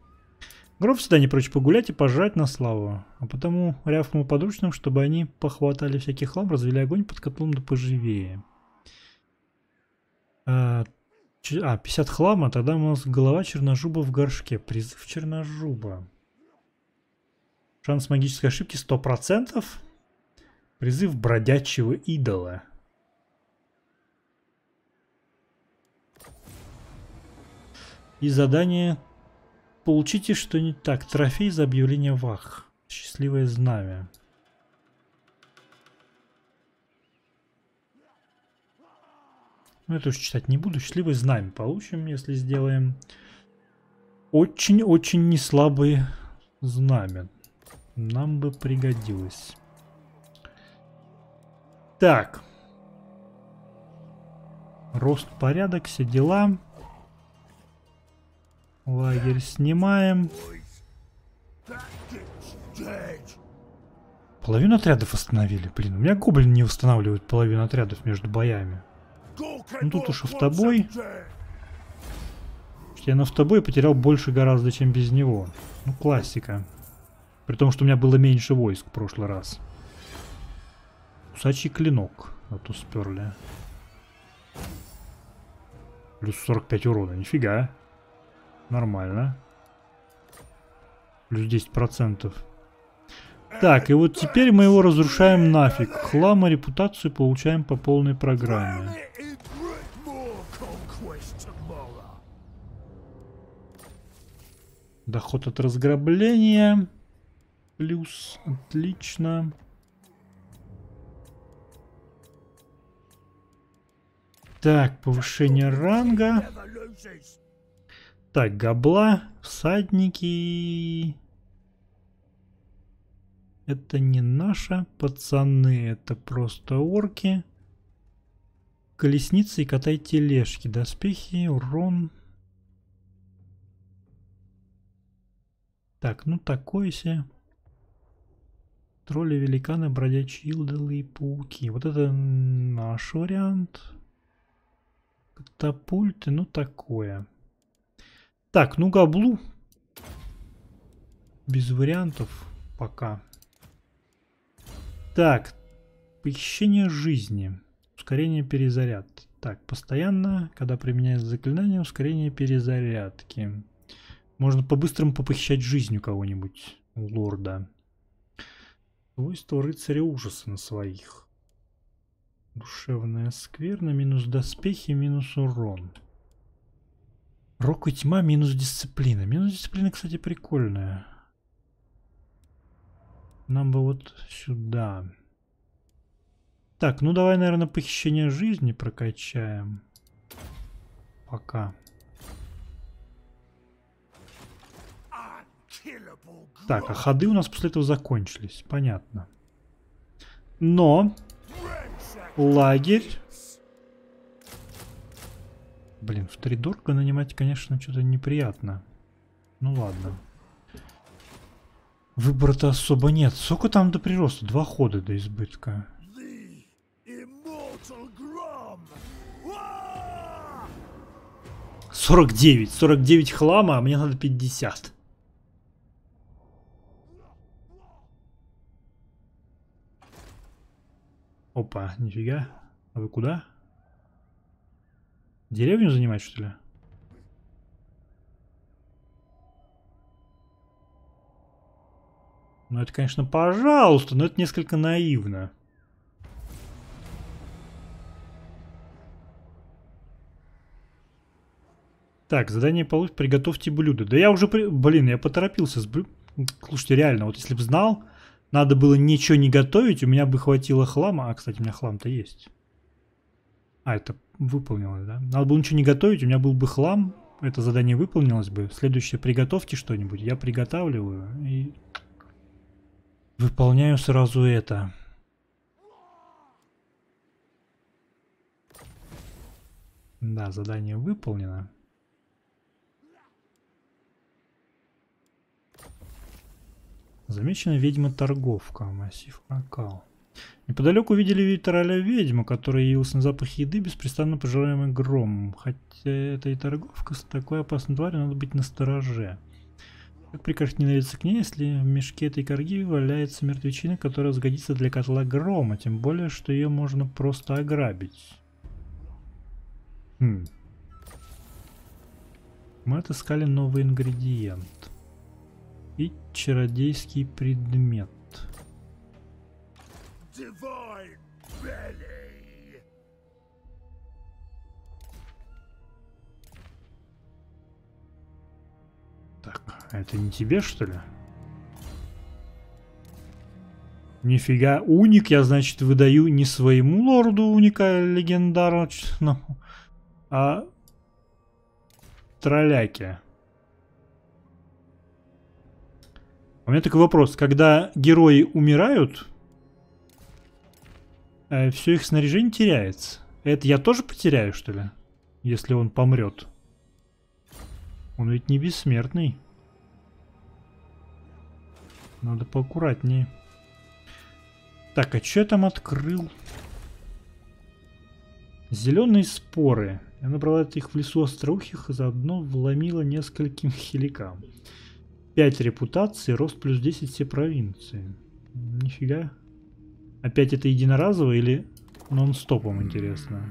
Гром всегда не прочь погулять и пожрать на славу, а потому рявкнул подручным, чтобы они похватали всякий хлам, развели огонь под котлом да поживее. А, пятьдесят хлама, тогда у нас голова Черножуба в горшке. Призыв Черножуба. Шанс магической ошибки сто процентов. Призыв бродячего идола. И задание «Получите что-нибудь так. Трофей за объявление вах. Счастливое знамя». Ну, это уж читать не буду. Счастливое знамя получим, если сделаем. Очень-очень неслабые знамя. Нам бы пригодилось. Так. Рост, порядок, все дела. Лагерь снимаем. Половину отрядов восстановили. Блин, у меня гоблин не восстанавливает половину отрядов между боями. Ну тут уж автобой. Я на автобой потерял больше гораздо, чем без него. Ну классика. При том, что у меня было меньше войск в прошлый раз. Кусачий клинок. А то сперли. Плюс сорок пять урона. Нифига. Нормально. Плюс десять процентов. Так, и вот теперь мы его разрушаем нафиг. Хлам и репутацию получаем по полной программе. Доход от разграбления. Плюс. Отлично. Так, повышение ранга. Так, гобла, всадники. Это не наши пацаны, это просто орки. Колесницы и катай тележки, доспехи, урон. Так, ну такое себе. Тролли, великаны, бродячие идолы и пауки. Вот это наш вариант. Катапульты, ну такое. Так, ну гоблу. Без вариантов пока. Так. Похищение жизни. Ускорение перезаряд. Так, постоянно, когда применяется заклинание, ускорение перезарядки. Можно по-быстрому попохищать жизнь у кого-нибудь. У лорда. Свойство рыцаря ужаса на своих. Душевная скверна. Минус доспехи, минус урон. Рок и тьма минус дисциплина. Минус дисциплина, кстати, прикольная. Нам бы вот сюда. Так, ну давай, наверное, похищение жизни прокачаем. Пока. Так, а ходы у нас после этого закончились. Понятно. Но лагерь... Блин, в три дорога нанимать, конечно, что-то неприятно. Ну ладно. Выбора-то особо нет. Сколько там до прироста? Два хода до избытка. сорок девять. сорок девять хлама, а мне надо пятьдесят. Опа, нифига. А вы куда? Деревню занимать, что ли? Ну это, конечно, пожалуйста, но это несколько наивно. Так, задание получить. Приготовьте блюдо. Да я уже... При... Блин, я поторопился с блю... Слушайте, реально, вот если бы знал, надо было ничего не готовить, у меня бы хватило хлама. А, кстати, у меня хлам-то есть. А, это выполнилось, да? Надо было ничего не готовить, у меня был бы хлам. Это задание выполнилось бы. Следующее, приготовьте что-нибудь. Я приготавливаю и... Выполняю сразу это. Да, задание выполнено. Замечена ведьма-торговка, массив Аркал. Неподалеку видели витараля ведьму, который явился на запах еды, беспрестанно пожираемый громом. Хотя это и торговка, с такой опасной тварью надо быть настороже. Как прекрасно нравится к ней, если в мешке этой корги валяется мертвечина, которая сгодится для котла грома, тем более, что ее можно просто ограбить. Хм. Мы отыскали новый ингредиент. И чародейский предмет. Так, а это не тебе, что ли? Нифига, уник я, значит, выдаю не своему лорду уника легендарному, а тролляке. У меня такой вопрос. Когда герои умирают, э, все их снаряжение теряется. Это я тоже потеряю, что ли? Если он помрет. Он ведь не бессмертный. Надо поаккуратнее. Так, а что я там открыл? Зеленые споры. Я набрала их в лесу остроухих и заодно вломила нескольким хиликам. пять репутации, рост плюс десять все провинции. Нифига. Опять это единоразово или нон-стопом, интересно?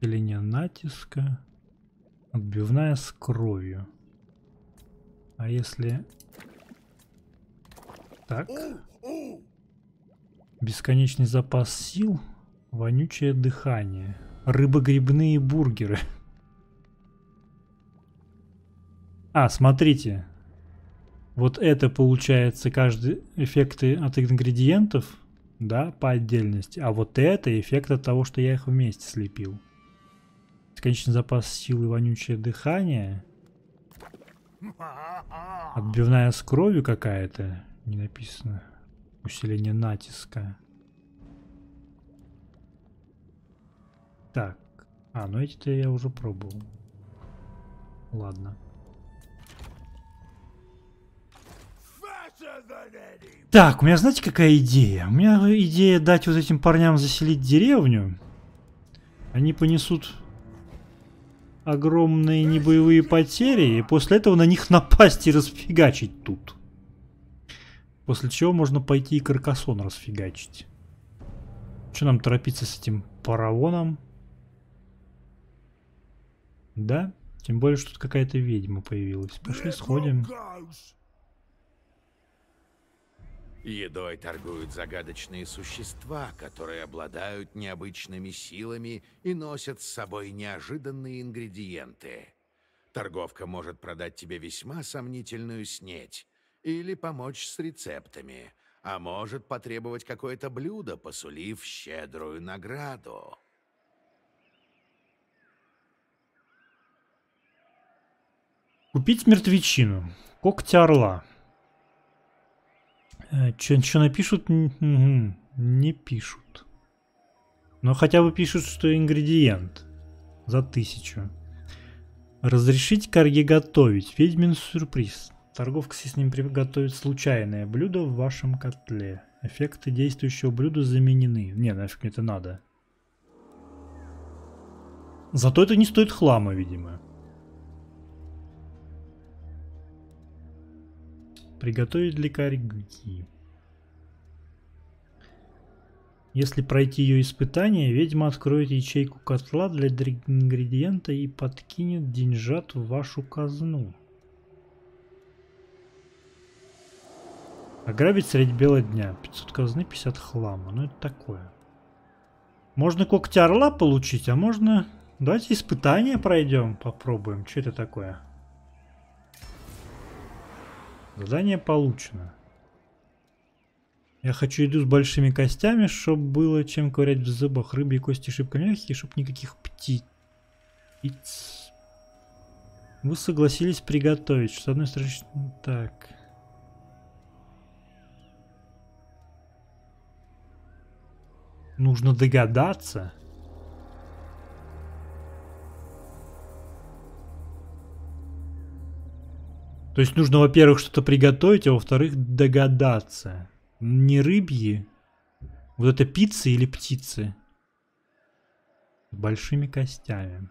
Линия натиска. Отбивная с кровью. А если... Так. Бесконечный запас сил. Вонючее дыхание. Рыбогрибные бургеры. А, смотрите. Вот это получается каждый эффекты от ингредиентов, да, по отдельности. А вот это эффект от того, что я их вместе слепил. Бесконечный запас сил и вонючее дыхание. Отбивная с кровью какая-то. Не написано. Усиление натиска. Так. А, ну эти-то я уже пробовал. Ладно. Так, у меня, знаете, какая идея? У меня идея дать вот этим парням заселить деревню. Они понесут огромные небоевые потери, и после этого на них напасть и расфигачить тут. После чего можно пойти и Каркасон расфигачить. Что нам торопиться с этим паравоном? Да? Тем более, что тут какая-то ведьма появилась. Пошли, сходим. Едой торгуют загадочные существа, которые обладают необычными силами и носят с собой неожиданные ингредиенты. Торговка может продать тебе весьма сомнительную снедь. или помочь с рецептами, а может потребовать какое-то блюдо, посулив щедрую награду. Купить мертвечину. Когти орла. Что напишут? Не пишут. Но хотя бы пишут, что ингредиент. За тысячу. Разрешить карье готовить. Ведьмин сюрприз. Торговка с ним приготовит случайное блюдо в вашем котле. Эффекты действующего блюда заменены. Не, нафиг мне это надо. Зато это не стоит хлама, видимо. Приготовить для карьи. Если пройти ее испытание, ведьма откроет ячейку котла для ингредиента и подкинет деньжат в вашу казну. Ограбить средь бела дня. пятьсот казны, пятьдесят хлама. Ну это такое. Можно когти орла получить, а можно... Давайте испытание пройдем, попробуем. Что это такое? Задание получено. Я хочу еду с большими костями, чтобы было чем ковырять в зубах. Рыбьи кости шибко мягкие, чтобы никаких птиц. Птиц. Вы согласились приготовить, что с одной стороны... Так. Нужно догадаться. То есть нужно, во-первых, что-то приготовить, а во-вторых, догадаться. Не рыбьи. Вот это пиццы или птицы? С большими костями.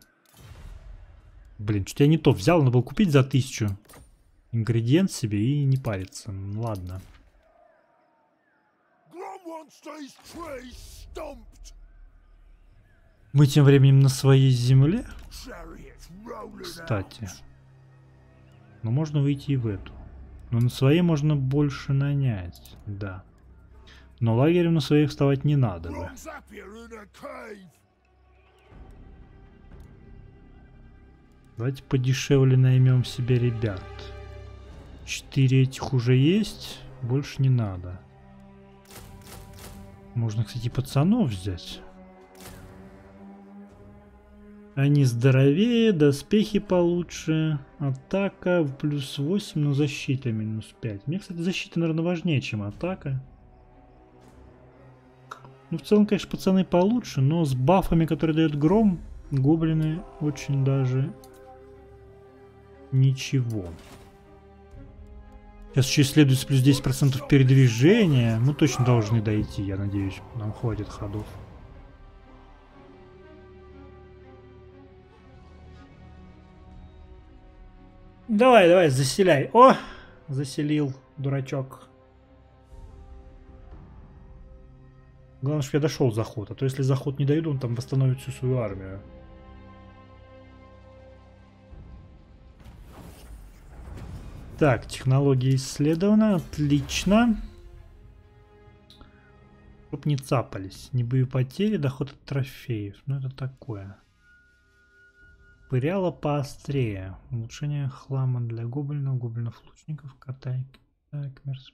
Блин, что-то я не то взял. Надо было купить за тысячу ингредиент себе и не париться. Ладно. Мы тем временем на своей земле. Кстати. Но можно выйти и в эту. Но на своей можно больше нанять, да. Но лагерем на своих вставать не надо бы. Давайте подешевле наймем себе ребят. Четыре этих уже есть, больше не надо. Можно, кстати, пацанов взять. Они здоровее, доспехи получше, атака плюс восемь, но защита минус пять. Мне, кстати, защита, наверное, важнее, чем атака. Ну, в целом, конечно, пацаны получше, но с бафами, которые дает гром, гоблины очень даже ничего. Сейчас еще исследуется плюс десять процентов передвижения. Мы точно должны дойти, я надеюсь, нам хватит ходов. Давай, давай, заселяй. О, заселил, дурачок. Главное, чтобы я дошел заход, а то если заход не дойду, он там восстановит всю свою армию. Так, технология исследована, отлично. Чтоб не цапались, не боевые потери, доход от трофеев, ну это такое. Пыряло поострее. Улучшение хлама для гоблинов, гоблинов-лучников, катайки. Так, мерз.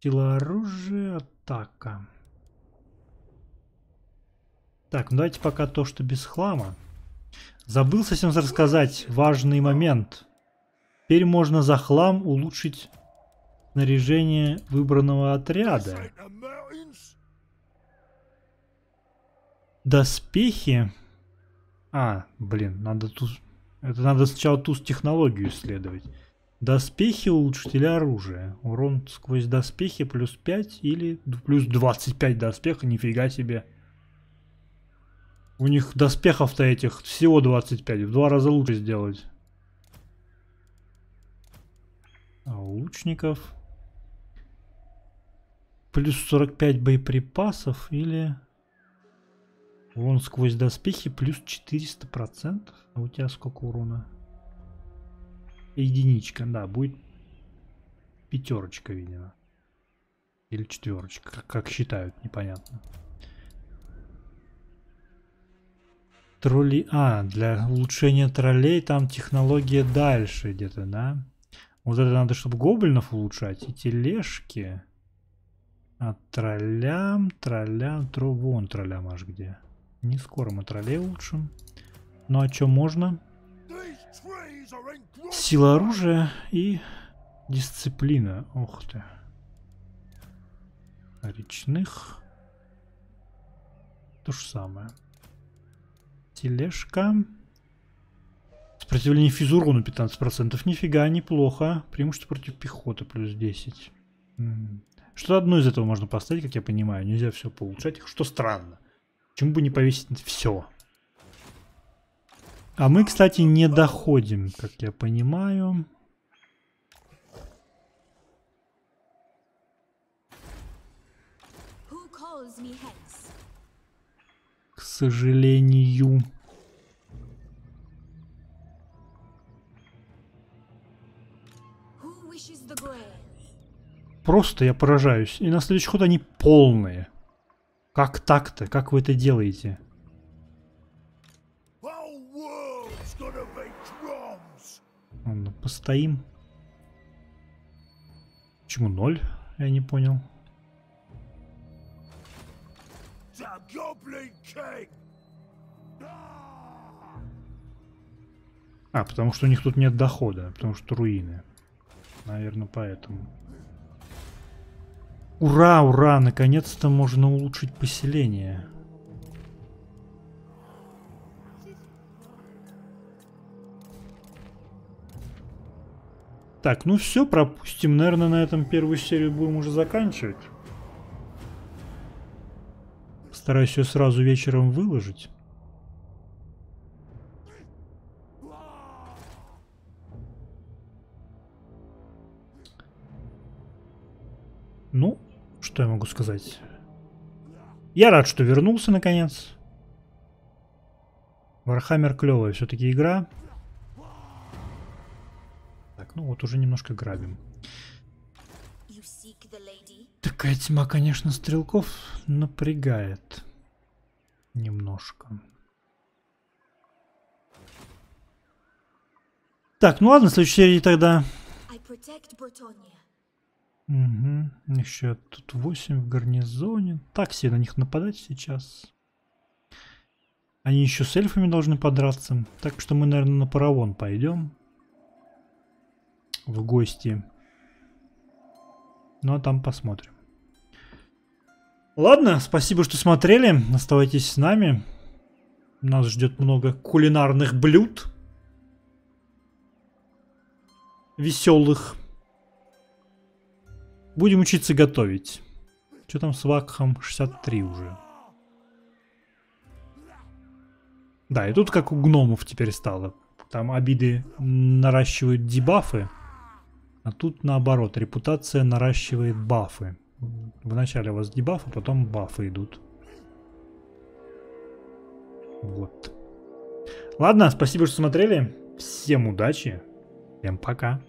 Сила оружия, атака. Так, ну давайте пока то, что без хлама. Забыл совсем рассказать важный момент. Теперь можно за хлам улучшить снаряжение выбранного отряда. Доспехи... А, блин, надо туз... Это надо сначала туз-технологию исследовать. Доспехи улучшить или оружие? Урон сквозь доспехи плюс пять или плюс двадцать пять доспеха, нифига себе. У них доспехов-то этих всего двадцать пять, в два раза лучше сделать. А у лучников... Плюс сорок пять боеприпасов или... Урон сквозь доспехи плюс четыреста процентов. А у тебя сколько урона? Единичка, да, будет пятерочка, видимо. Или четверочка, как, как считают, непонятно. Тролли... А, для улучшения троллей там технология дальше где-то, да? Вот это надо, чтобы гоблинов улучшать. И тележки. А троллям, троллям, тру, вон троллям аж где. Не скоро мы троллей улучшим. Ну а что можно? Сила оружия и дисциплина. Ох ты. Речных. То же самое. Тележка. Сопротивление физурону пятнадцать процентов. Нифига, неплохо. Преимущество против пехоты плюс десять. Что-то одно из этого можно поставить, как я понимаю. Нельзя все получать. Что странно. Почему бы не повесить все? А мы, кстати, не доходим, как я понимаю. К сожалению. Просто я поражаюсь. И на следующий ход они полные. Как так-то? Как вы это делаете? Ладно, постоим. Почему ноль? Я не понял. А, потому что у них тут нет дохода. Потому что руины. Наверное, поэтому. Ура, ура! Наконец-то можно улучшить поселение. Так, ну все, пропустим. Наверное, на этом первую серию будем уже заканчивать. Постараюсь ее сразу вечером выложить. Ну, что я могу сказать? Я рад, что вернулся наконец. Warhammer клевая все-таки игра. Так, ну вот уже немножко грабим. Такая тьма, конечно, стрелков напрягает. Немножко. Так, ну ладно, в следующей серии тогда... Угу, еще тут восемь в гарнизоне. Так себе на них нападать сейчас. Они еще с эльфами должны подраться. Так что мы, наверное, на Паравон пойдем. В гости. Ну а там посмотрим. Ладно, спасибо, что смотрели. Оставайтесь с нами. Нас ждет много кулинарных блюд. Веселых. Будем учиться готовить. Что там с Вакхом? шестьдесят три уже. Да, и тут как у гномов теперь стало. Там обиды наращивают дебафы. А тут наоборот. Репутация наращивает бафы. Вначале у вас дебафы, потом бафы идут. Вот. Ладно, спасибо, что смотрели. Всем удачи. Всем пока.